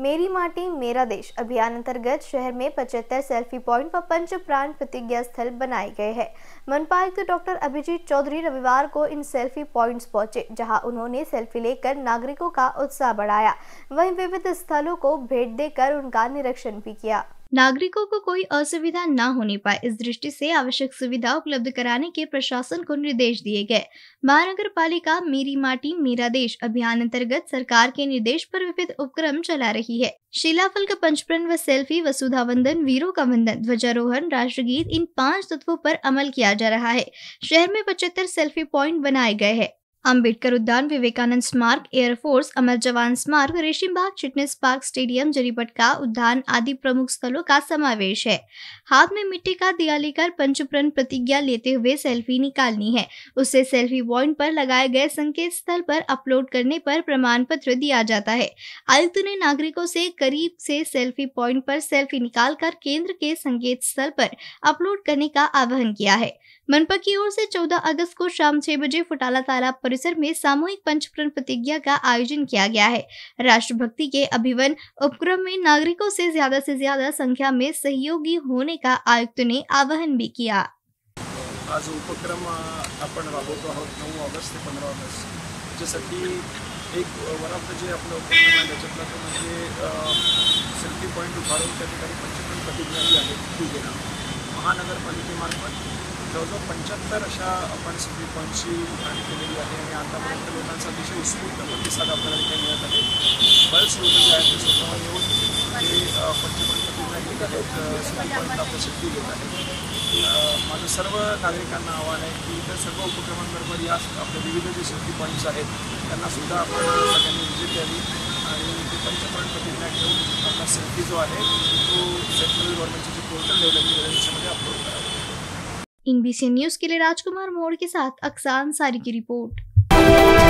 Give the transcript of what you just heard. मेरी माटी मेरा देश अभियान अंतर्गत शहर में 75 सेल्फी पॉइंट व पंच प्राण प्रतिज्ञा स्थल बनाए गए हैं। मनपा आयुक्त डॉक्टर अभिजीत चौधरी रविवार को इन सेल्फी पॉइंट्स पहुंचे, जहां उन्होंने सेल्फी लेकर नागरिकों का उत्साह बढ़ाया, वहीं विविध स्थलों को भेंट देकर उनका निरीक्षण भी किया। नागरिकों को कोई असुविधा न होने पाए, इस दृष्टि से आवश्यक सुविधा उपलब्ध कराने के प्रशासन को निर्देश दिए गए। महानगर पालिका मेरी माटी मेरा देश अभियान अंतर्गत सरकार के निर्देश पर विविध उपक्रम चला रही है। शिलाफल का पंचप्रण व सेल्फी, वसुधा वंदन, वीरों का वंदन, ध्वजारोहण, राष्ट्रगीत, इन 5 तत्वों पर अमल किया जा रहा है। शहर में 75 सेल्फी प्वाइंट बनाए गए हैं। अम्बेडकर उद्यान, विवेकानंद स्मार्क, एयरफोर्स अमर जवान स्मार्क, रेशम बाग, चिटनेस पार्क, स्टेडियम, जरीपटका उद्यान आदि प्रमुख स्थलों का समावेश है। हाथ में मिट्टी का दिया लेकर पंच प्राण प्रतिज्ञा लेते हुए सेल्फी निकालनी है। उसे सेल्फी पॉइंट पर लगाए गए संकेत स्थल पर अपलोड करने पर प्रमाण पत्र दिया जाता है। आयुक्त ने नागरिकों से करीब से सेल्फी पॉइंट पर सेल्फी निकाल कर केंद्र के संकेत स्थल पर अपलोड करने का आह्वान किया है। मनपा की ओर से 14 अगस्त को शाम 6 बजे फुटाला तालाब परिसर में सामूहिक पंच प्राण प्रतिज्ञा का आयोजन किया गया है। राष्ट्रभक्ति के अभिवन उपक्रम में नागरिकों से ज्यादा संख्या में सहयोगी होने का आयुक्त ने आवाहन भी किया। आज उपक्रम आपण राबवत आहोत 9 ऑगस्ट ते 15 ऑगस्ट, ज्यासाठी एक वरात जे आपलं उपक्रम आहे त्याच्यात म्हणजे सेल्फी पॉइंट उभारून त्या ठिकाणी पंच प्राण प्रतिज्ञा जी आहे ती घेणं महानगरपालिकेमार्फत जवळजवळ 75 अशा आपण सेल्फी पॉईंटची मागणी केलेली आहे आणि आतापर्यंत लोकांचा अतिशय उत्स्फूर्त प्रतिसाद आपल्याला इथे मिळत आहे। बरेच लोक जे आहेत ते स्वतः येऊन ते पंचप्राण घेत आहेत, सेल्फी पॉईंट आपल्या सेल्फी घेत आहेत। माझं सर्व नागरिकांना आव्हान आहे की इतर सर्व उपक्रमांबरोबर या आपल्या विविध जे सेल्फी पॉईंट्स आहेत त्यांनासुद्धा आपण सगळ्यांनी व्हिजिट द्यावी आणि ते पंचप्राण प्रतिज्ञा घेऊन आपला सेल्फी जो आहे तो सेंट्रल गव्हर्नमेंटचे जे पोर्टल डेव्हलप केलेलं आहे त्याच्यामध्ये अपलोड करावा। INBC न्यूज़ के लिए राजकुमार मोड़ के साथ अक्सान सारी की रिपोर्ट।